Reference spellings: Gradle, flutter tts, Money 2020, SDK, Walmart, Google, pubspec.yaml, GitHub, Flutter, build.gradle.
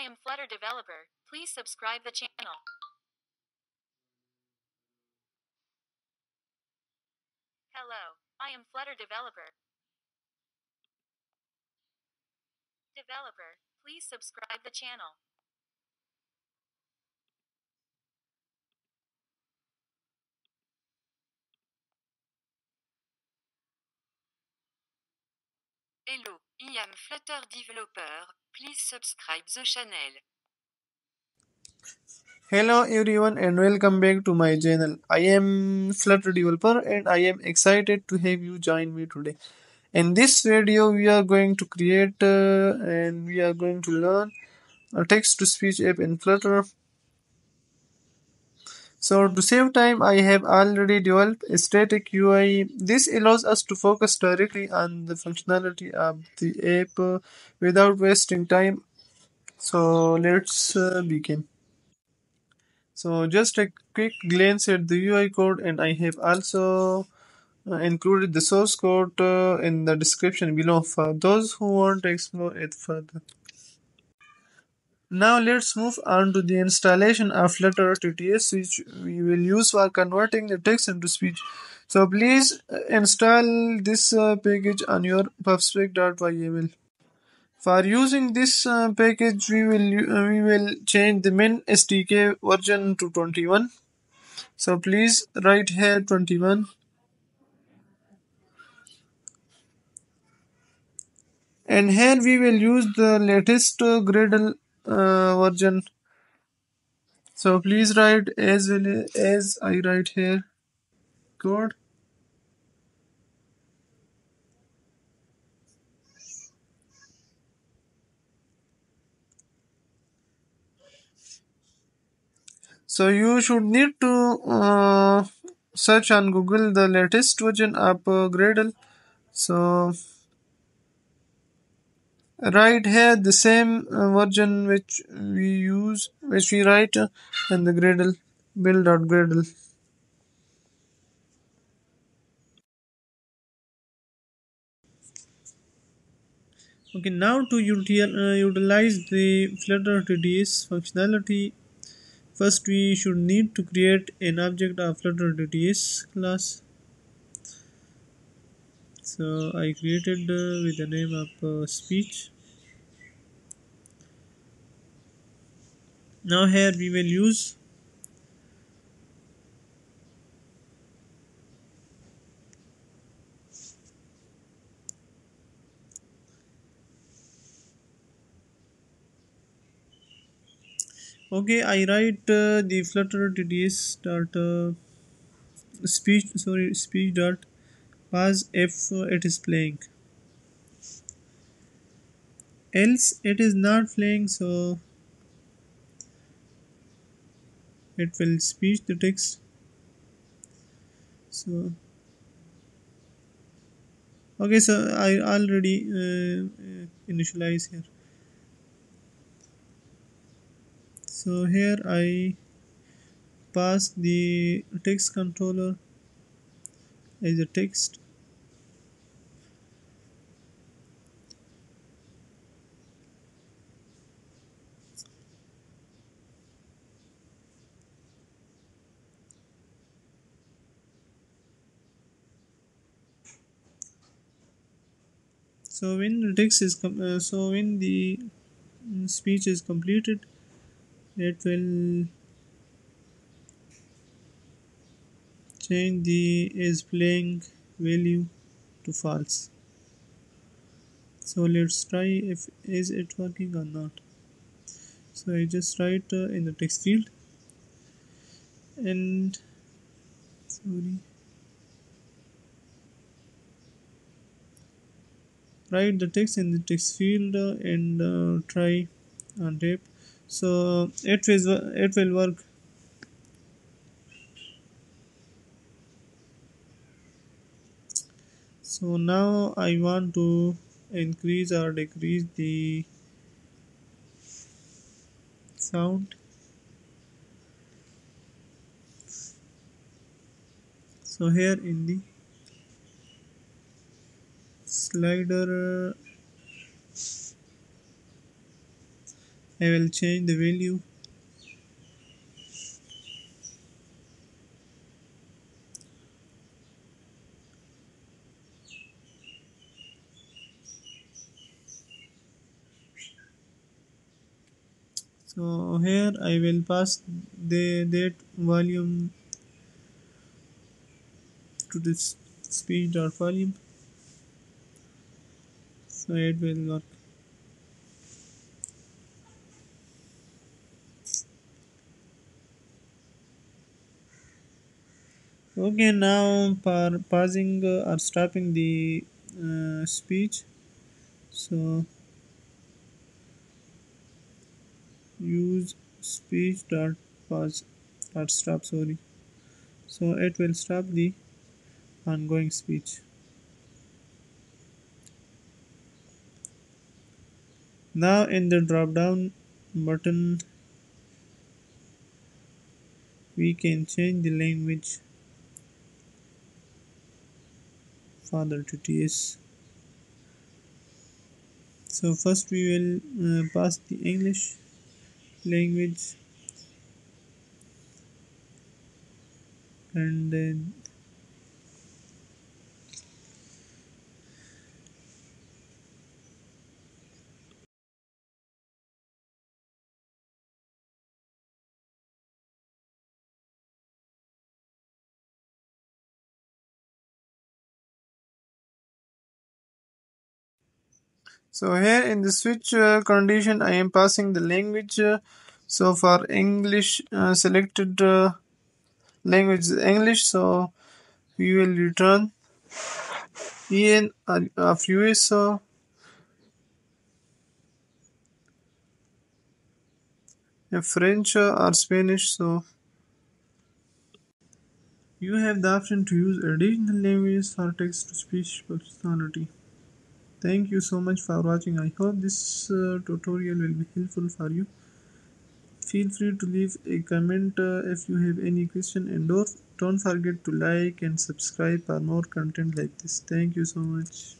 I am Flutter developer. Please subscribe the channel. Hello, I am Flutter developer. Please subscribe the channel. Hello, I am Flutter developer. Please subscribe the channel. Hello everyone and welcome back to my channel. I am Flutter developer and I am excited to have you join me today. In this video we are going to create and we are going to learn a text-to-speech app in Flutter. So to save time, I have already developed a static UI. This allows us to focus directly on the functionality of the app without wasting time. So let's begin. So just a quick glance at the UI code, and I have also included the source code in the description below for those who want to explore it further. Now let's move on to the installation of Flutter TTS, which we will use for converting the text into speech. So please install this package on your pubspec.yaml. For using this package, we will change the main SDK version to 21. So please write here 21. And here we will use the latest Gradle version. So please write as well as I write here code. So you should need to search on Google the latest version of Gradle. So right here the same version which we write in the Gradle build.gradle. Okay, now to utilize the Flutter TTS functionality, first we should need to create an object of Flutter TTS class. So I created with the name of speech. Now here we will use okay, I write the Flutter TTS dot speech dot pass if it is playing, else it is not playing, so it will speech the text. So okay, so I already initialize here. So here I pass the text controller as a text. So when the text is when the speech is completed, it will change the is playing value to false. So let's try if is it working or not. So I just write in the text field and write the text in the text field and try on tape. So it will work. So now I want to increase or decrease the sound. So here in the slider I will change the value . So here I will pass the that volume to this speech.volume, so it will work. Okay, now for pausing or stopping the speech, so use speech.pause or stop, sorry, so it will stop the ongoing speech. Now in the drop down button we can change the language flutter tts. So first we will pass the English language and then so here in the switch condition I am passing the language, so for English selected language is English, so we will return en of US, so French or Spanish. So you have the option to use additional languages for text to speech functionality. Thank you so much for watching. I hope this tutorial will be helpful for you. Feel free to leave a comment if you have any question, and don't forget to like and subscribe for more content like this. Thank you so much.